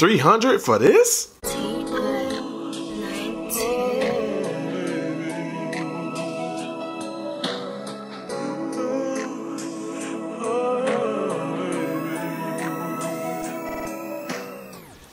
$300 for this?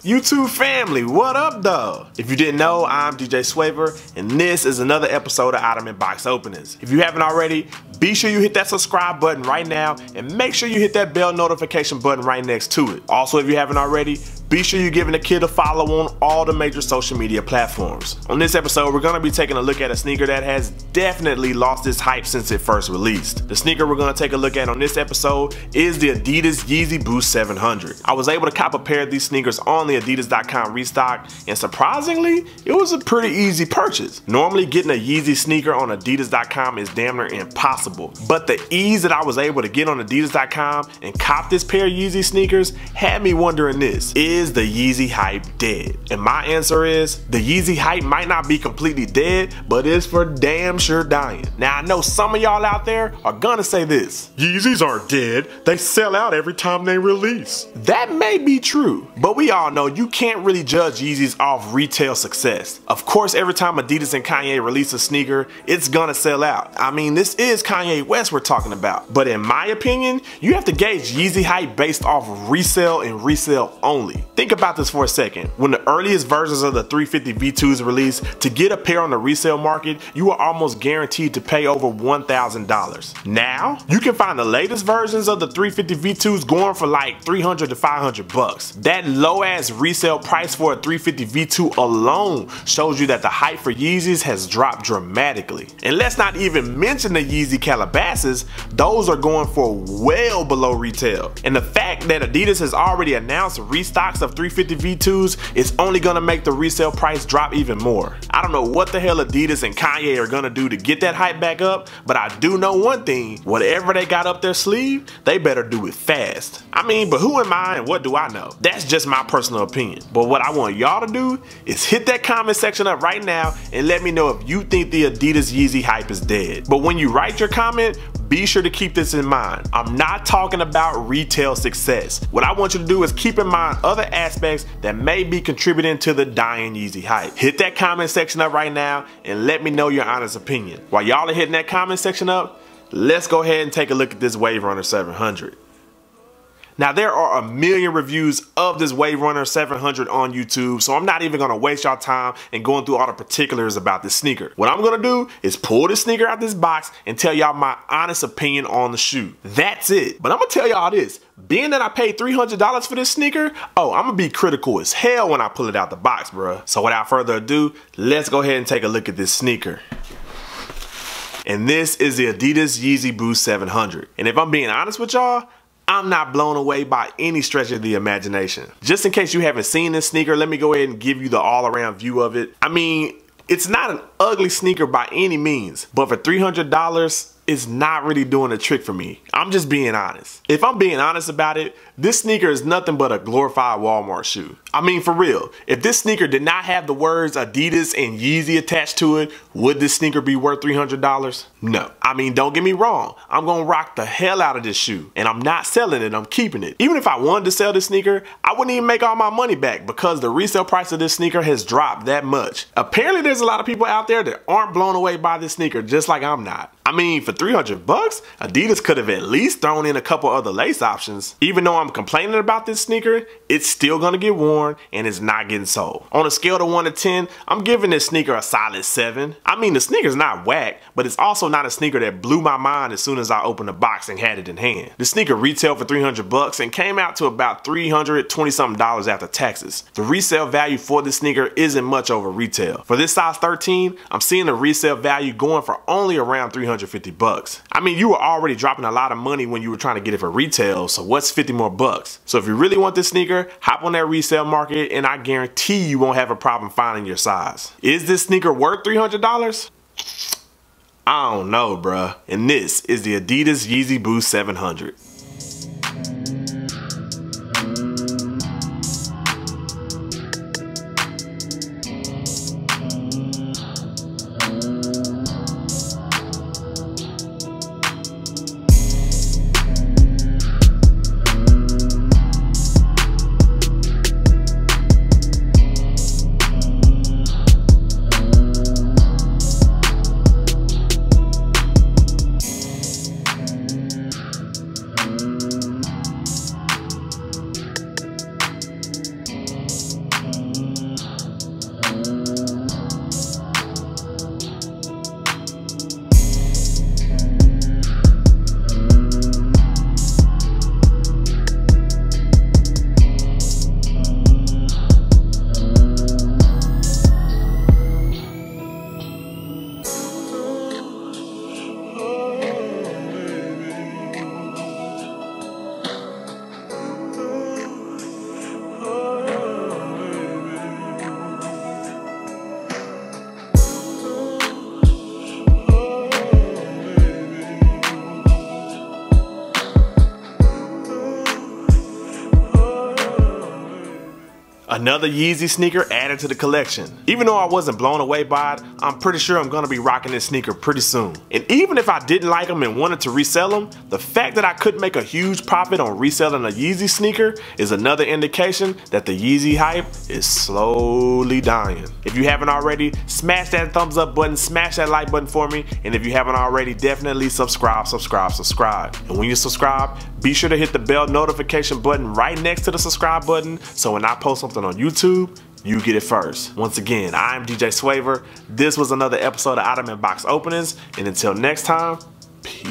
YouTube family, what up though? If you didn't know, I'm DJ Swavor, and this is another episode of Ottoman Box Openings. If you haven't already, be sure you hit that subscribe button right now, and make sure you hit that bell notification button right next to it. Also, if you haven't already, be sure you're giving the kid a follow on all the major social media platforms. On this episode, we're gonna be taking a look at a sneaker that has definitely lost its hype since it first released. The sneaker we're gonna take a look at on this episode is the Adidas Yeezy Boost 700. I was able to cop a pair of these sneakers on the Adidas.com restock, and surprisingly, it was a pretty easy purchase. Normally, getting a Yeezy sneaker on Adidas.com is damn near impossible, but the ease that I was able to get on Adidas.com and cop this pair of Yeezy sneakers had me wondering this: is the Yeezy hype dead? And my answer is, the Yeezy hype might not be completely dead, but it's for damn sure dying. Now I know some of y'all out there are gonna say this: Yeezys aren't dead, they sell out every time they release. That may be true, but we all know you can't really judge Yeezys off retail success. Of course, every time Adidas and Kanye release a sneaker, it's gonna sell out. I mean, this is Kanye West we're talking about. But in my opinion, you have to gauge Yeezy hype based off resale and resale only. Think about this for a second. When the earliest versions of the 350 V2s released, to get a pair on the resale market, you are almost guaranteed to pay over $1,000. Now, you can find the latest versions of the 350 V2s going for like $300 to $500. That low ass resale price for a 350 V2 alone shows you that the hype for Yeezys has dropped dramatically. And let's not even mention the Yeezy Calabasas. Those are going for well below retail. And the fact that Adidas has already announced restocks of 350 V2s is only gonna make the resale price drop even more. I don't know what the hell Adidas and Kanye are gonna do to get that hype back up, but I do know one thing: whatever they got up their sleeve, they better do it fast. I mean, but who am I and what do I know? That's just my personal opinion. But what I want y'all to do is hit that comment section up right now and let me know if you think the Adidas Yeezy hype is dead. But when you write your comment, be sure to keep this in mind. I'm not talking about retail success. What I want you to do is keep in mind other aspects that may be contributing to the dying Yeezy hype. Hit that comment section up right now and let me know your honest opinion. While y'all are hitting that comment section up, let's go ahead and take a look at this Wave Runner 700. Now, there are 1 million reviews of this Wave Runner 700 on YouTube, so I'm not even gonna waste y'all time and going through all the particulars about this sneaker. What I'm gonna do is pull this sneaker out this box and tell y'all my honest opinion on the shoe. That's it. But I'm gonna tell y'all this: being that I paid $300 for this sneaker, I'm gonna be critical as hell when I pull it out the box, bruh. So without further ado, let's go ahead and take a look at this sneaker. And this is the Adidas Yeezy Boost 700. And if I'm being honest with y'all, I'm not blown away by any stretch of the imagination. Just in case you haven't seen this sneaker, let me go ahead and give you the all-around view of it. I mean, it's not an ugly sneaker by any means, but for $300, it's not really doing a trick for me. I'm just being honest. If I'm being honest about it, this sneaker is nothing but a glorified Walmart shoe. I mean, for real, if this sneaker did not have the words Adidas and Yeezy attached to it, would this sneaker be worth $300? No. I mean, don't get me wrong, I'm gonna rock the hell out of this shoe, and I'm not selling it, I'm keeping it. Even if I wanted to sell this sneaker, I wouldn't even make all my money back because the resale price of this sneaker has dropped that much. Apparently, there's a lot of people out there that aren't blown away by this sneaker, just like I'm not. I mean, for $300, Adidas could have at least thrown in a couple other lace options. Even though I'm complaining about this sneaker, it's still gonna get worn and it's not getting sold. On a scale of 1 to 10, I'm giving this sneaker a solid 7. I mean, the sneaker's not whack, but it's also not a sneaker that blew my mind as soon as I opened the box and had it in hand. The sneaker retailed for $300 and came out to about $320-something after taxes. The resale value for this sneaker isn't much over retail. For this size 13, I'm seeing the resale value going for only around $350. I mean, you were already dropping a lot of money when you were trying to get it for retail, so what's $50 more? So if you really want this sneaker, hop on that resale market and I guarantee you won't have a problem finding your size. Is this sneaker worth $300? I don't know, bruh. And this is the Adidas Yeezy Boost 700. Another Yeezy sneaker added to the collection. Even though I wasn't blown away by it, I'm pretty sure I'm gonna be rocking this sneaker pretty soon. And even if I didn't like them and wanted to resell them, the fact that I could make a huge profit on reselling a Yeezy sneaker is another indication that the Yeezy hype is slowly dying. If you haven't already, smash that thumbs up button, smash that like button for me, and if you haven't already, definitely subscribe. And when you subscribe, be sure to hit the bell notification button right next to the subscribe button, so when I post something on YouTube, you get it first. Once again, I'm DJ Swavor. This was another episode of Item and Box Openings, and until next time, peace.